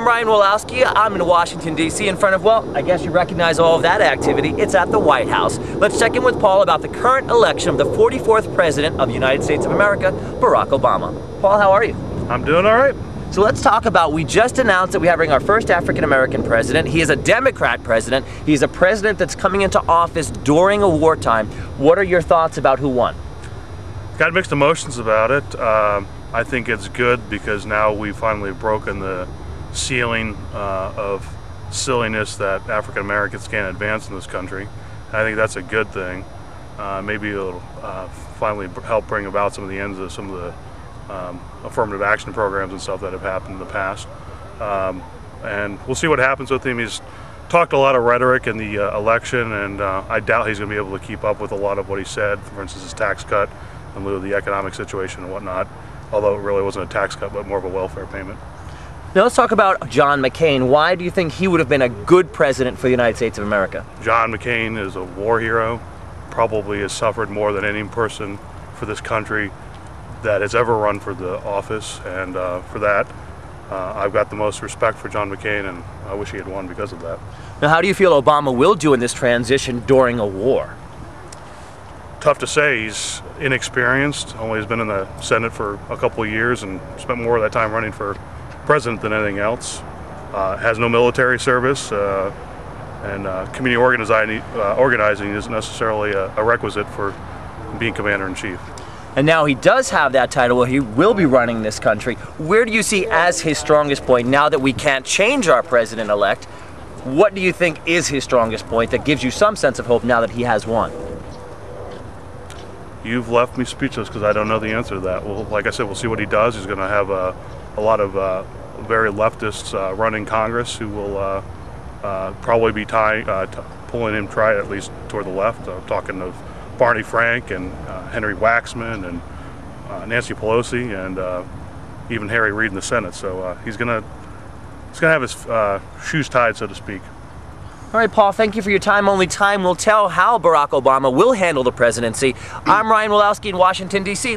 I'm Ryan Wolowski. I'm in Washington, D.C. in front of, well, I guess you recognize all of that activity. It's at the White House. Let's check in with Paul about the current election of the 44th President of the United States of America, Barack Obama. Paul, how are you? I'm doing all right. So let's talk about, we just announced that we have our first African-American president. He is a Democrat president. He's a president that's coming into office during a wartime. What are your thoughts about who won? Got mixed emotions about it. I think it's good because now we've finally broken the ceiling of silliness that African-Americans can't advance in this country. I think that's a good thing. Maybe it'll finally help bring about some of the ends of some of the affirmative action programs and stuff that have happened in the past, and we'll see what happens with him. He's talked a lot of rhetoric in the election, and I doubt he's going to be able to keep up with a lot of what he said, for instance his tax cut in lieu of the economic situation and whatnot, although it really wasn't a tax cut but more of a welfare payment. Now let's talk about John McCain. Why do you think he would have been a good president for the United States of America? John McCain is a war hero, probably has suffered more than any person for this country that has ever run for the office, and for that I've got the most respect for John McCain, and I wish he had won because of that. Now how do you feel Obama will do in this transition during a war? Tough to say. He's inexperienced, only has been in the Senate for a couple of years and spent more of that time running for president than anything else. Has no military service, and community organizing isn't necessarily a requisite for being commander-in-chief. And now he does have that title, where he will be running this country. Where do you see as his strongest point, now that we can't change our president-elect? What do you think is his strongest point that gives you some sense of hope now that he has won? You've left me speechless because I don't know the answer to that. Well, like I said, we'll see what he does. He's going to have a lot of very leftists running Congress who will probably be pulling him at least toward the left. I'm talking of Barney Frank and Henry Waxman and Nancy Pelosi and even Harry Reid in the Senate. So he's gonna have his shoes tied, so to speak. All right, Paul, thank you for your time. Only time will tell how Barack Obama will handle the presidency. I'm Ryan Wolowski in Washington, D.C.